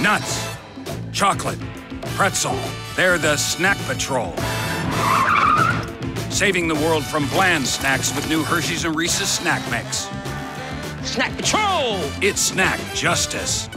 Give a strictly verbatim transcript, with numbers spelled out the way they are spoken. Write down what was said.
nuts, chocolate, pretzel. They're the Snack Patrol. Saving the world from bland snacks with new Hershey's and Reese's Snack Mix. Snack Patrol! It's snack justice.